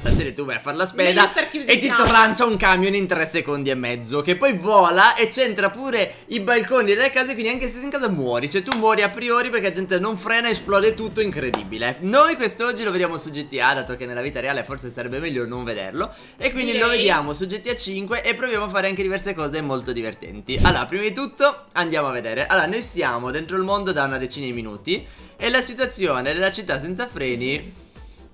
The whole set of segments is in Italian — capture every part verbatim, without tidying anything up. Stasera tu vai a far la spesa e ti trancia un camion in tre secondi e mezzo, che poi vola e c'entra pure i balconi delle case. Quindi anche se sei in casa muori, cioè tu muori a priori perché la gente non frena, esplode tutto, incredibile. Noi quest'oggi lo vediamo su G T A, dato che nella vita reale forse sarebbe meglio non vederlo, e quindi Direi. lo vediamo su G T A cinque e proviamo a fare anche diverse cose molto divertenti. Allora, prima di tutto andiamo a vedere. Allora, noi siamo dentro il mondo da una decina di minuti e la situazione della città senza freni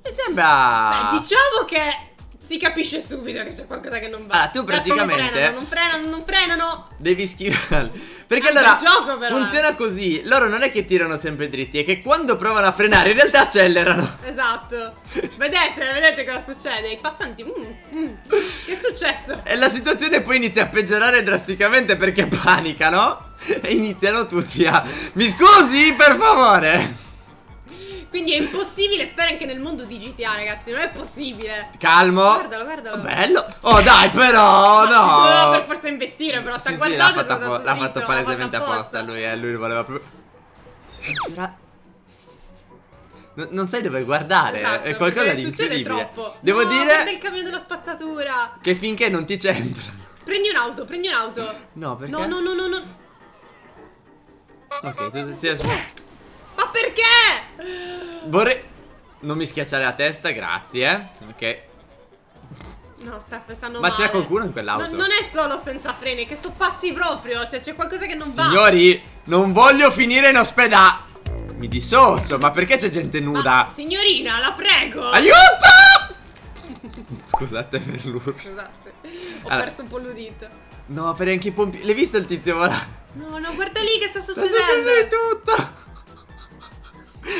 mi sembra... Beh, diciamo che si capisce subito che c'è qualcosa che non va. Allora, tu praticamente... Non frenano, non frenano, non frenano. Devi schivare. Perché anche allora gioco, però, funziona così. Loro non è che tirano sempre dritti, è che quando provano a frenare in realtà accelerano. Esatto. Vedete, vedete cosa succede. I passanti... Mm, mm. Che è successo? E la situazione poi inizia a peggiorare drasticamente perché panicano e iniziano tutti a... Mi scusi, per favore? Quindi è impossibile stare anche nel mondo di G T A, ragazzi, non è possibile. Calmo. Guardalo, guardalo. Bello. Oh, dai, però, no. no. Doveva per forza investire, però sta sì, guardando. Sì, l'ha fatto, l'ha fatto palesemente apposta, apposta. Lui, eh, lui voleva proprio... Non, non sai dove guardare, esatto, è qualcosa di incredibile. Troppo. Devo no, dire... guarda il camion della spazzatura. Che finché non ti c'entra. Prendi un'auto, prendi un'auto. No, perché? No, no, no, no, no. Ok, tu sei... Yes. Ma perché? Vorrei... Non mi schiacciare la testa, grazie. Ok. No, sta, stanno Ma c'è qualcuno in quell'auto? No, non è solo senza freni, che sono pazzi proprio. Cioè, c'è qualcosa che non va. Signori, non voglio finire in ospedale. Mi dissocio, ma perché c'è gente nuda? Ma, signorina, la prego. Aiuto! Scusate per l'urlo. Scusate, ho allora. perso un po' l'udito. No, per anche i pompi... L'hai visto il tizio volare? No, no, guarda lì che sta succedendo. Sta succedendo tutto.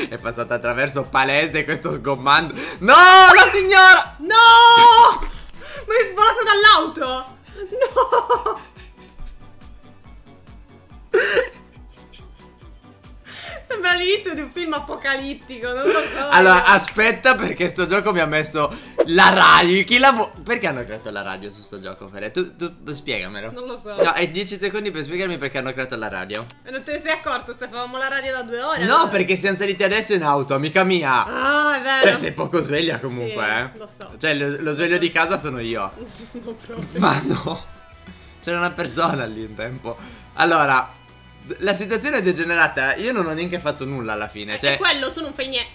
È passata attraverso palese questo sgommando. No, la signora! No! Ma è volata dall'auto! No! Sembra l'inizio di un film apocalittico, non lo so. Allora, aspetta, perché sto gioco mi ha messo la radio. Chi la Perché hanno creato la radio su sto gioco, Fere? Tu, tu spiegamelo. Non lo so. No, hai dieci secondi per spiegarmi perché hanno creato la radio. E non te ne sei accorto, stavamo la radio da due ore. No, allora. perché siamo saliti adesso in auto, amica mia. Ah, è vero. Cioè, sei poco sveglia comunque, sì, eh. Lo so. Cioè, lo, lo sveglio di casa sono io. Non proprio. Ma no. C'era una persona lì in tempo. Allora... La situazione è degenerata. Io non ho neanche fatto nulla alla fine. Cioè, è quello, tu non fai niente.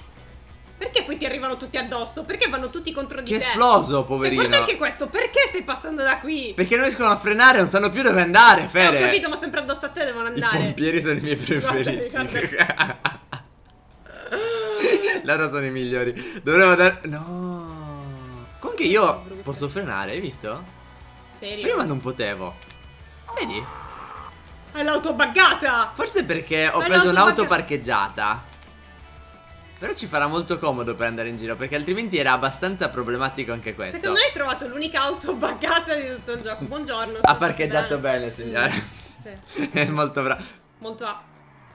Perché poi ti arrivano tutti addosso? Perché vanno tutti contro di te? Che esploso, poverino. Cioè, guarda anche questo. Perché stai passando da qui? Perché non riescono a frenare, non sanno più dove andare, Fere. Ho capito, ma sempre addosso a te devono andare. I pompieri sono i miei preferiti. Guarda, guarda. Loro sono i migliori. Dovremmo andare... No. Comunque io posso frenare, hai visto? Serio? Prima non potevo. Vedi? È l'auto buggata! Forse perché ho preso un'auto parcheggiata. Però ci farà molto comodo per andare in giro, perché altrimenti era abbastanza problematico anche questo. Secondo me hai trovato l'unica auto buggata di tutto il gioco. Buongiorno. Ha parcheggiato bene, signore. Sì. È molto bravo. Molto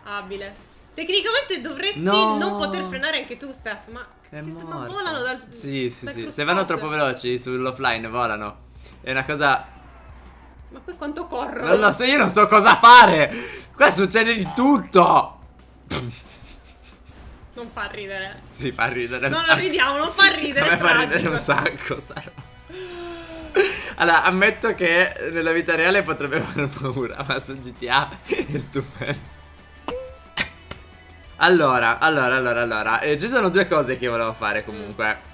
abile. Tecnicamente dovresti no. non poter frenare anche tu, Steph. Ma che insomma, volano dal... Sì, sì, dal sì. Se vanno troppo veloci sull'offline volano. È una cosa... Ma poi quanto corro? Non lo so, io non so cosa fare. Qua succede di tutto. Non fa ridere. Si fa ridere. No, non ridiamo, non fa ridere. A me fa ridere un sacco sta roba. Allora, ammetto che nella vita reale potrebbe fare paura, ma su G T A è stupendo. Allora, allora, allora, allora eh, ci sono due cose che volevo fare comunque.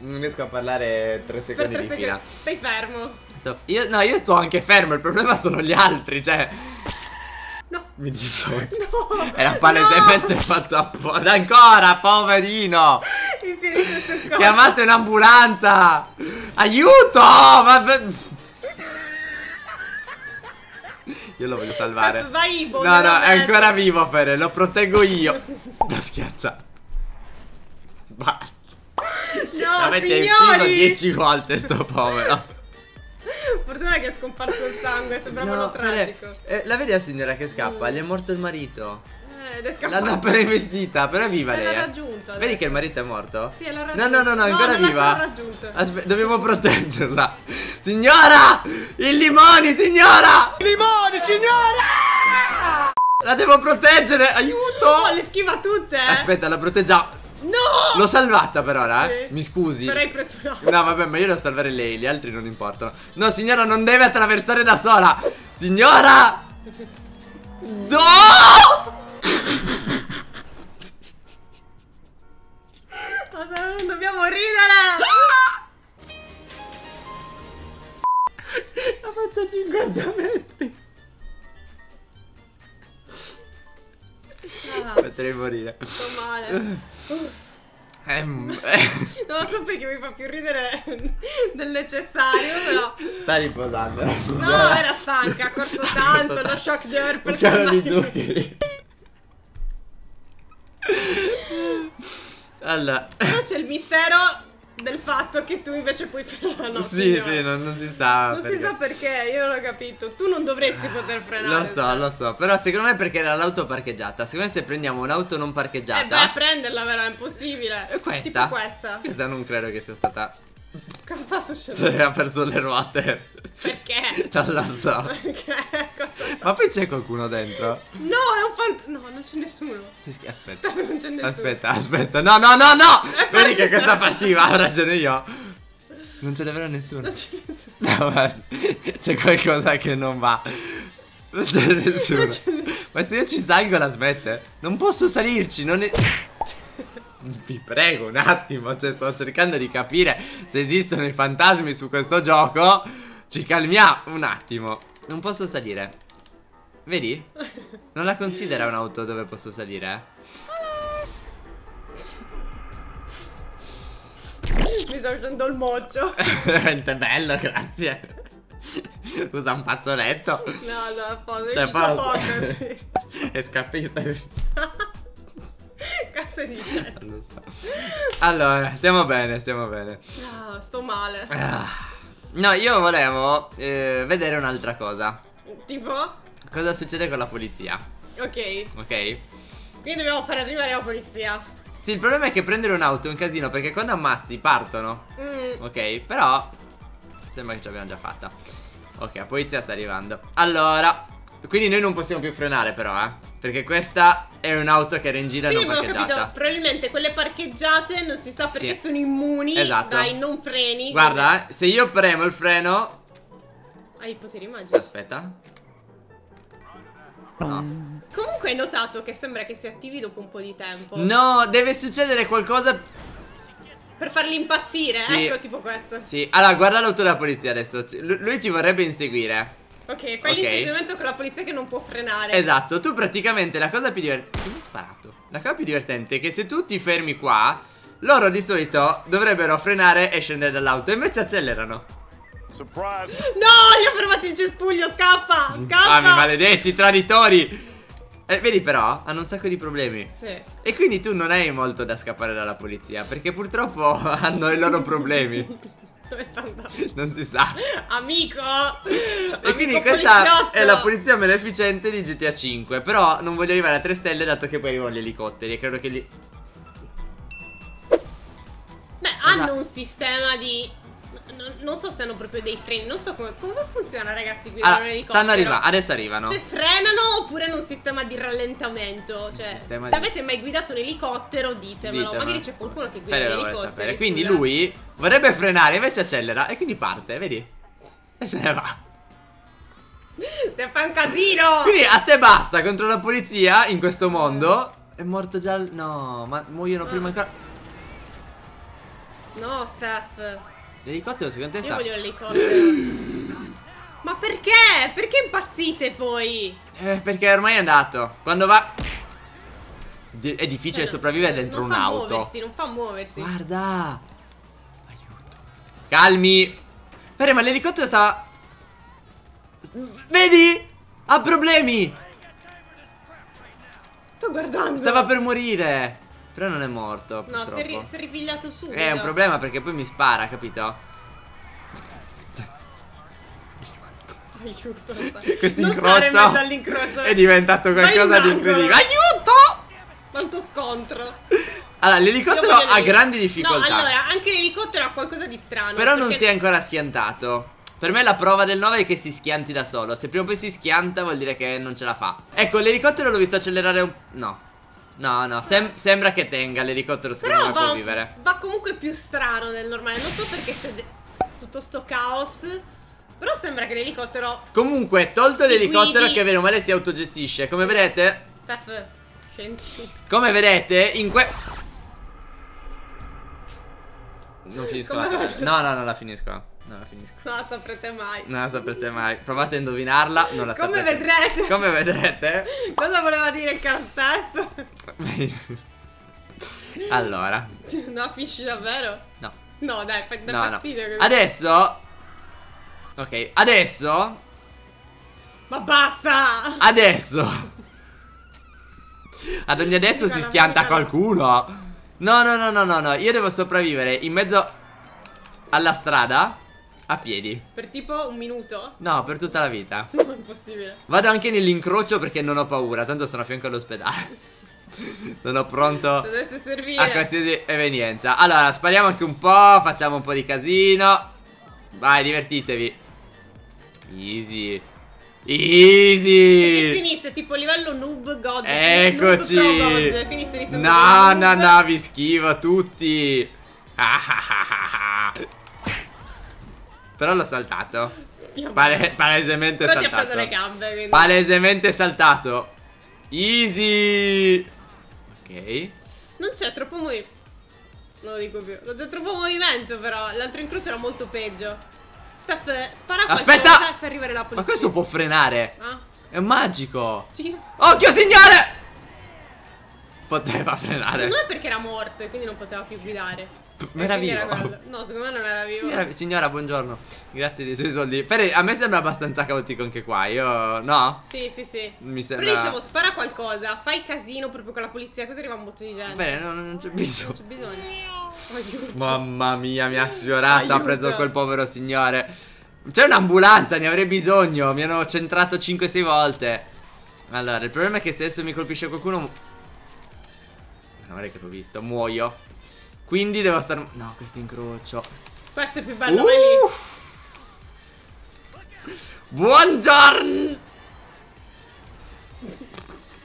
Non riesco a parlare tre secondi di fila. Stai fermo. Sto, io, no, io sto anche fermo. Il problema sono gli altri, cioè. No. Mi dissocio. No. Era palesemente no. fatto apposta. Ancora, poverino. Chiamate un'ambulanza. Aiuto. Ma... Io lo voglio salvare. Stop, vai, no, no, no, è ancora vivo, Fere. Lo proteggo io. L'ho schiacciato. Basta. No, avete ucciso dieci volte sto povero. Fortuna che è scomparso il sangue, sembrava no, tragico. Eh, la vedi la signora che scappa? Mm. Gli è morto il marito. ed è scappata. L'hanno appena investita, però è viva lei. L'ha raggiunto adesso. Vedi che il marito è morto? Sì, l'ha raggiunto. No, no, no, no, è ancora viva. Dobbiamo proteggerla. Signora! I limoni, signora! I limoni, signora! La devo proteggere, aiuto! Oh, le schiva tutte, eh. Aspetta, la proteggiamo. No! L'ho salvata per ora, eh? Sì. Mi scusi. Però hai preso l'altro. No, vabbè, ma io devo salvare lei, gli altri non importano. No, signora, non deve attraversare da sola. Signora! No! Cosa, non dobbiamo ridere! Ha fatto cinquanta metri. Ah, potrei morire. Sto male. Non lo so perché mi fa più ridere del necessario, però. Stai riposando. No, era stanca, ha corso tanto, lo shock di aver perso il calo di zuccheri. Allora. Però c'è il mistero del fatto che tu invece puoi frenare. Sì, signora. Sì, non, non si sa. Non perché. si sa perché, io non l'ho capito. Tu non dovresti poter frenare. Lo so, sai. lo so. Però secondo me è perché era l'auto parcheggiata. Secondo me se prendiamo un'auto non parcheggiata. Eh beh, a prenderla però è impossibile. E questa? Tipo questa. Questa non credo che sia stata. Cosa sta succedendo? Cioè, ha perso le ruote. Perché? Non lo so. Perché? Ma poi c'è qualcuno dentro? No, è un fantasma. No, non c'è nessuno. Aspetta. Non c'è nessuno. Aspetta, aspetta. No, no, no, no. Vedi che questa partiva, ho ragione io. Non c'è davvero nessuno. Non c'è nessuno. No, c'è qualcosa che non va. Non c'è nessuno. Non ma se io ci salgo la smette? Non posso salirci, non è... Vi prego un attimo, cioè, sto cercando di capire se esistono i fantasmi su questo gioco. Ci calmiamo un attimo. Non posso salire. Vedi? Non la considera un'auto dove posso salire, eh? Mi sto facendo il moccio. Veramente bello, grazie. Usa un fazzoletto. No, no, è un po' così. È scappita. Cosa dice? Non so. Allora, stiamo bene, stiamo bene. Ah, sto male. Ah. No, io volevo eh, vedere un'altra cosa. Tipo? Cosa succede con la polizia? Ok. Ok. Quindi dobbiamo far arrivare la polizia. Sì, il problema è che prendere un'auto è un casino, perché quando ammazzi partono. mm. Ok, però sembra che ce l'abbiamo già fatta. Ok, la polizia sta arrivando. Allora, quindi noi non possiamo più frenare però, eh, perché questa è un'auto che era in giro e non parcheggiata. Capito. Probabilmente quelle parcheggiate non si sa perché sì. sono immuni esatto. dai non freni. Guarda, quindi... se io premo il freno... Hai i poteri magici. Aspetta. No. Comunque hai notato che sembra che si attivi dopo un po' di tempo. No, deve succedere qualcosa... per farli impazzire, sì. ecco, tipo questo. Sì, allora guarda l'auto della polizia adesso. L lui ti vorrebbe inseguire. Ok, fai okay. l'inseguimento con la polizia che non può frenare. Esatto, tu praticamente la cosa più divertente... Come ho sparato? La cosa più divertente è che se tu ti fermi qua, loro di solito dovrebbero frenare e scendere dall'auto, invece accelerano. Surprise. No, gli ho fermato il cespuglio, scappa, scappa. Ah, mi maledetti traditori. Eh, vedi però, hanno un sacco di problemi. Sì. E quindi tu non hai molto da scappare dalla polizia, perché purtroppo hanno i loro problemi. Dove sta andando? Non si sa. Amico! E amico quindi questa poliziotto. È la polizia meno efficiente di G T A cinque. Però non voglio arrivare a tre stelle dato che poi arrivano gli elicotteri. E credo che lì... Beh, hanno esatto. un sistema di... Non, non so se hanno proprio dei freni. Non so come, come funziona, ragazzi, guidare allora, un elicottero. Stanno arrivando, adesso arrivano. Cioè frenano oppure hanno un sistema di rallentamento. Cioè se di... avete mai guidato un elicottero ditemelo, ditemelo. Magari c'è qualcuno che guida l'elicottero. Quindi sulla... lui vorrebbe frenare, invece accelera e quindi parte, vedi? E se ne va. Se fa un casino. Quindi a te basta contro la polizia in questo mondo. È morto già il... No, ma muoiono ah. prima ancora. No, Steph. L'elicottero secondo te sta... Io voglio l'elicottero. Ma perché? Perché impazzite poi? Eh, perché ormai è andato. Quando va... Di è difficile cioè, sopravvivere non, dentro un'auto. Non fa muoversi, non fa muoversi. Guarda. Aiuto. Calmi. Però ma l'elicottero sta... Vedi? Ha problemi. Sto guardando. Stava per morire. Però non è morto. No, si è, ri si è ripigliato subito. È un problema perché poi mi spara, capito? Aiuto. Questo incrocio è diventato qualcosa di incredibile. Aiuto! Quanto scontro. Allora, l'elicottero ha grandi difficoltà. No, allora, anche l'elicottero ha qualcosa di strano. Però perché... non si è ancora schiantato. Per me la prova del nove è che si schianti da solo. Se prima o poi si schianta vuol dire che non ce la fa. Ecco, l'elicottero l'ho visto accelerare un... No. No, no, sem sembra che tenga l'elicottero, secondo me può vivere. Va comunque più strano del normale. Non so perché c'è tutto sto caos. Però sembra che l'elicottero... Comunque, tolto l'elicottero che bene o male si autogestisce. Come vedete... Steph, scendi. Come vedete, in que... Non finisco la... No, no, non la finisco. Non la finisco. Non la saprete mai. Non la saprete mai. Provate a indovinarla. Non la Come saprete. Vedrete. Come vedrete. Cosa voleva dire il carstep? Allora. No, finisci davvero? No. No, dai, fai da no, fastidio. No. Adesso. Ok, adesso. Ma basta. Adesso. Ad ogni adesso si schianta qualcuno. No, no, no, no, no, no. Io devo sopravvivere in mezzo alla strada. A piedi. Per tipo un minuto? No, per tutta la vita. Non è possibile. Vado anche nell'incrocio perché non ho paura. Tanto sono a fianco all'ospedale. Sono pronto. Se dovesse servire. A qualsiasi evenienza. Allora, spariamo anche un po'. Facciamo un po' di casino. Vai, divertitevi. Easy. Easy. Perché si inizia tipo livello noob god. Eccoci. Noob pro god. Quindi si inizia no, no, noob. no, vi schivo tutti. Ah ah ah ah. Però l'ho saltato. Pale Palesemente Però saltato. Però ti ha preso le gambe, quindi. Palesemente saltato. Easy. Ok. Non c'è troppo movimento. Non lo dico più. Non c'è troppo movimento, però. L'altro incrocio era molto peggio. Steph, spara Aspetta. qualcosa e fa arrivare la polizia. Ma questo può frenare. Ah. È magico. Sì. Occhio, signore. Poteva frenare. Non è perché era morto e quindi non poteva più guidare. Ma era vivo? No, secondo me non era vivo. Sì, era... Signora, buongiorno. Grazie dei suoi soldi. Per... A me sembra abbastanza caotico anche qua. Io... No? Sì, sì, sì. Mi sembra... Però dicevo, spara qualcosa. Fai casino proprio con la polizia. Così arriva un botto di gente. Bene, no, non c'è bisogno. Non c'è bisogno. Aiuto. Mamma mia, mi ha sfiorato. Aiuto. Ha preso quel povero signore. C'è un'ambulanza, ne avrei bisogno. Mi hanno centrato cinque sei volte. Allora, il problema è che se adesso mi colpisce qualcuno... Non avrei che l'ho visto. Muoio. Quindi devo stare... No, questo incrocio. Questo è più bello. uh! Buongiorno.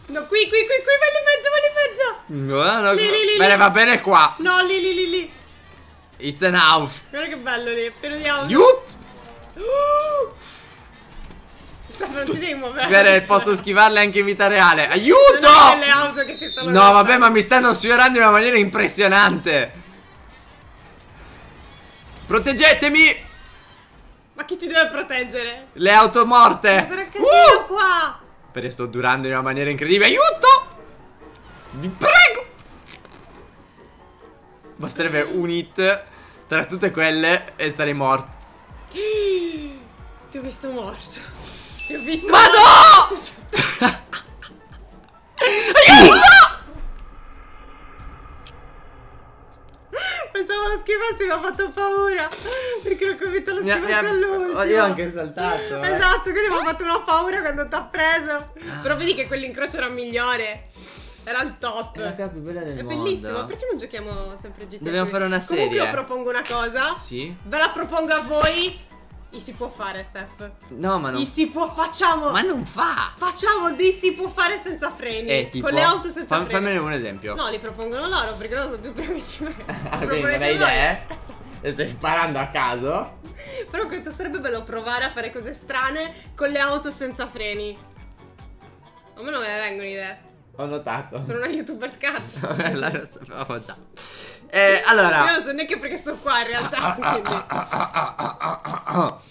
No, qui, qui, qui, qui, vai in mezzo, vai in mezzo. No, no, lì, lì, lì, bene, lì. Va bene qua. No, lì, lì, lì, lì. It's an out. Guarda che bello lì, pieno di out. Aiut. uh! Non ti devi muovere. Spero posso schivarle anche in vita reale. Aiuto! Non è le auto che ti stanno no, guardando. Vabbè, ma mi stanno sfiorando in una maniera impressionante. Proteggetemi! Ma chi ti deve proteggere? Le auto morte. Ma guarda che sono qua. Perché sto durando in una maniera incredibile. Aiuto! Vi prego! Basterebbe un hit tra tutte quelle e sarei morto. Ti ho visto morto. Ti ho visto. Ma no! Aiuto! Pensavo lo schifassi, mi ha fatto paura. Perché l'ho convinto lo schifassi all'ultimo. Io ho anche saltato. Esatto, eh. Quindi mi ha fatto una paura quando ti ha preso. Però vedi che quell'incrocio era migliore. Era il top. È la cosa più bella del mondo. È bellissimo. Perché non giochiamo sempre G T A? Dobbiamo fare una serie. Comunque io propongo una cosa. Sì. Ve la propongo a voi. I si può fare, Steph. No, ma non. I si può, facciamo. Ma non fa. Facciamo dei si può fare senza freni. Eh, tipo, con le auto senza fam, freni. Fammene un esempio. No, li propongono loro perché loro sono più bravi di me. Ah, quindi non hai idee? Esatto. E stai sparando a caso? Però questo sarebbe bello provare a fare cose strane con le auto senza freni. A me non me ne vengono idee. Ho notato. Sono una youtuber scarso. La lo sapevamo già. Eh, allora. Io non so neanche perché sono qua in realtà. Ah, ah, ah, ah, ah, ah, ah, ah, ah.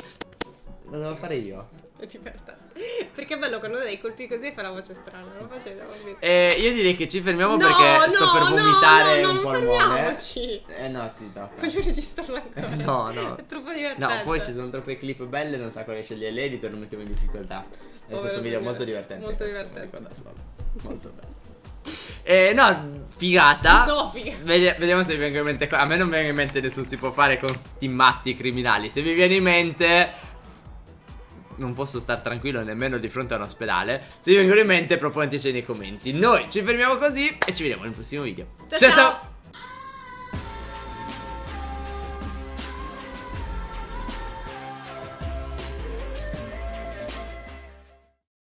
Lo devo fare io. Perché è bello quando dai colpi così e fa la voce strana. Non faceva eh, Io direi che ci fermiamo no, perché no, sto per vomitare no, no, no, un po' il muore. Eh no, si sì, tocca. Voglio registrarla ancora. Eh, no, no. È troppo divertente. No, poi ci sono troppe clip belle. Non sa come scegliere l'editor. Non mettiamo in difficoltà. È oh, stato un video molto divertente. Molto divertente. Molto bello. Eh, no, figata. No, figata. Vede Vediamo se vi vengono in mente. A me non vengono in mente nessun si può fare con sti matti criminali. Se vi viene in mente, non posso star tranquillo nemmeno di fronte a un ospedale. Se vi vengono in mente, proponeteci nei commenti. Noi ci fermiamo così e ci vediamo nel prossimo video. Ciao ciao, ciao.